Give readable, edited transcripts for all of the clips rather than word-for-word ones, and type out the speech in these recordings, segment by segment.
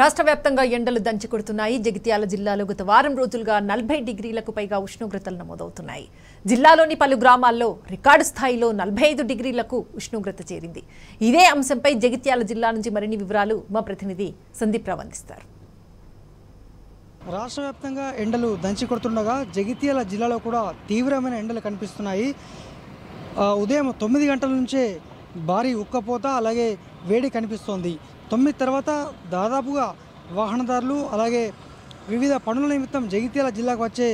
రాష్ట్ర వ్యాప్తంగా ఎండలు దంచుకొడుతున్నాయి. జగిత్యాల జిల్లాలో గత వారం రోజులుగా 40 డిగ్రీలకు పైగా ఉష్ణోగ్రతలు నమోదవుతున్నాయి. జిల్లాలోని పలు గ్రామాల్లో రికార్డు స్థాయిలో 45 డిగ్రీలకు ఉష్ణోగ్రత చేరింది. ఇదే అంశంపై జగిత్యాల జిల్లా నుంచి మరిన్ని వివరాలు మా ప్రతినిధి సందీప్ రావందిస్తారు. రాష్ట్ర వ్యాప్తంగా ఎండలు దంచుకొడుతుండగా జగిత్యాల జిల్లాలో కూడా తీవ్రమైన ఎండలు కనిపిస్తున్నాయి. ఉదయం 9 గంటల నుంచే భారీ ఉక్కపోత అలాగే వేడి కనిపిస్తోంది. 9 తర్వాత దాదాపుగా వాహనదారులు అలాగే వివిధ పనుల నిమిత్తం జగిత్యాల జిల్లాకు వచ్చే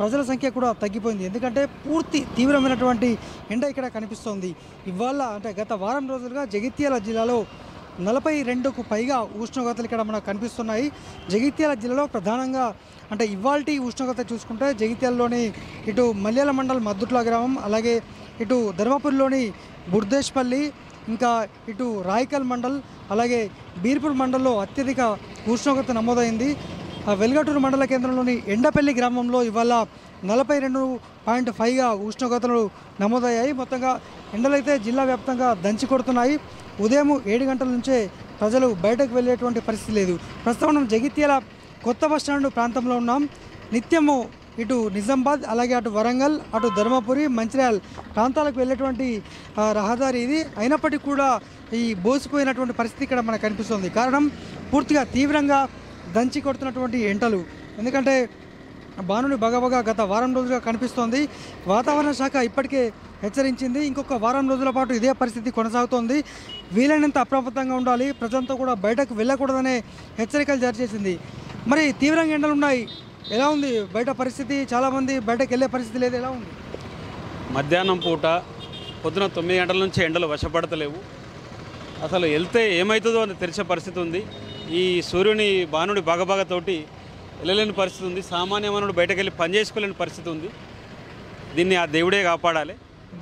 ప్రజల సంఖ్య కూడా తగ్గిపోయింది. ఎందుకంటే పూర్తి తీవ్రమైనటువంటి ఎండ ఇక్కడ కనిపిస్తోంది. ఇవాళ అంటే గత వారం రోజులుగా జగిత్యాల జిల్లాలో 42కు పైగా ఉష్ణోగ్రతలు ఇక్కడ మనకు కనిపిస్తున్నాయి. జగిత్యాల జిల్లాలో ప్రధానంగా అంటే ఇవాల్టి ఉష్ణోగ్రత చూసుకుంటే జగిత్యాలలోని ఇటు మల్యాల మండల్ మద్దుట్ల గ్రామం అలాగే ఇటు ధర్మపూర్లోని బుర్దేశ్పల్లి ఇంకా ఇటు రాయకల్ మండల్ అలాగే బీర్పూర్ మండల్లో అత్యధిక ఉష్ణోగ్రత నమోదైంది. వెల్గటూరు మండల కేంద్రంలోని ఎండపల్లి గ్రామంలో ఇవాళ 42.5గా ఉష్ణోగ్రతలు నమోదయ్యాయి. మొత్తంగా ఎండలైతే జిల్లా వ్యాప్తంగా దంచి కొడుతున్నాయి. ఉదయం 7 గంటల నుంచే ప్రజలు బయటకు వెళ్ళేటువంటి పరిస్థితి లేదు. ప్రస్తుతం మనం జగిత్యాల కొత్త బస్టాండ్ ప్రాంతంలో ఉన్నాం. నిత్యము ఇటు నిజామాబాద్ అలాగే అటు వరంగల్ అటు ధర్మపురి మంచిర్యాల ప్రాంతాలకు వెళ్ళేటువంటి రహదారి ఇది. అయినప్పటికీ కూడా ఈ బోసిపోయినటువంటి పరిస్థితి ఇక్కడ మనకు కనిపిస్తుంది. కారణం పూర్తిగా తీవ్రంగా దంచి కొడుతున్నటువంటి ఎండలు. ఎందుకంటే బాణుని బగబగా గత వారం రోజులుగా కనిపిస్తోంది. వాతావరణ శాఖ ఇప్పటికే హెచ్చరించింది. ఇంకొక వారం రోజుల పాటు ఇదే పరిస్థితి కొనసాగుతోంది. వీలైనంత అప్రమత్తంగా ఉండాలి, ప్రజలంతా కూడా బయటకు వెళ్ళకూడదనే హెచ్చరికలు జారీ చేసింది. మరి తీవ్రంగా ఎండలు ఉన్నాయి, ఎలా ఉంది బయట పరిస్థితి? చాలామంది బయటకు వెళ్ళే పరిస్థితి లేదు, ఎలా ఉంది? మధ్యాహ్నం పూట పొద్దున 9 గంటల నుంచి ఎండలు వశపడతలేవు. అసలు వెళ్తే ఏమవుతుందో అని తెలిసే పరిస్థితి ఉంది. ఈ సూర్యుని బాణుడి బాగబాగతోటి వెళ్ళలేని పరిస్థితి ఉంది. సామాన్య మానవుడు బయటకు వెళ్ళి పని చేసుకోలేని పరిస్థితి ఉంది. దీన్ని ఆ దేవుడే కాపాడాలి.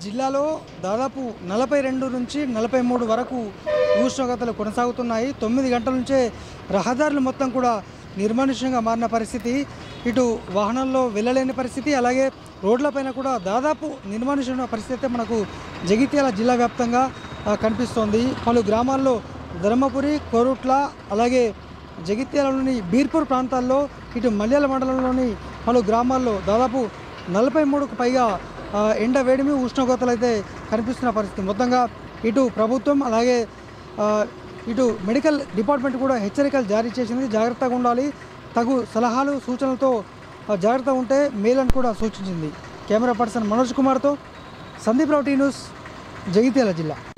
జిల్లాలో దాదాపు 42 నుంచి 43 వరకు ఉష్ణోగ్రతలు కొనసాగుతున్నాయి. 9 గంటల నుంచే రహదారులు మొత్తం కూడా నిర్మానుష్యంగా మారిన పరిస్థితి, ఇటు వాహనాల్లో వెళ్ళలేని పరిస్థితి, అలాగే రోడ్లపైన కూడా దాదాపు నిర్మానుష్యమైన పరిస్థితి అయితే మనకు జగిత్యాల జిల్లా వ్యాప్తంగా కనిపిస్తోంది. పలు గ్రామాల్లో ధర్మపురి, కోరుట్ల అలాగే జగిత్యాలలోని బీర్పూర్ ప్రాంతాల్లో ఇటు మల్యాల మండలంలోని పలు గ్రామాల్లో దాదాపు 43కు పైగా ఎండ వేడిమి ఉష్ణోగ్రతలు అయితే కనిపిస్తున్న పరిస్థితి. మొత్తంగా ఇటు ప్రభుత్వం అలాగే ఇటు మెడికల్ డిపార్ట్మెంట్ కూడా హెచ్చరికలు జారీ చేసింది. జాగ్రత్తగా ఉండాలి, తగు సలహాలు సూచనలతో జాగ్రత్త ఉంటే మేలని కూడా సూచించింది. కెమెరా పర్సన్ మనోజ్ కుమార్తో సందీప్ రావు, టీ న్యూస్, జగిత్యాల జిల్లా.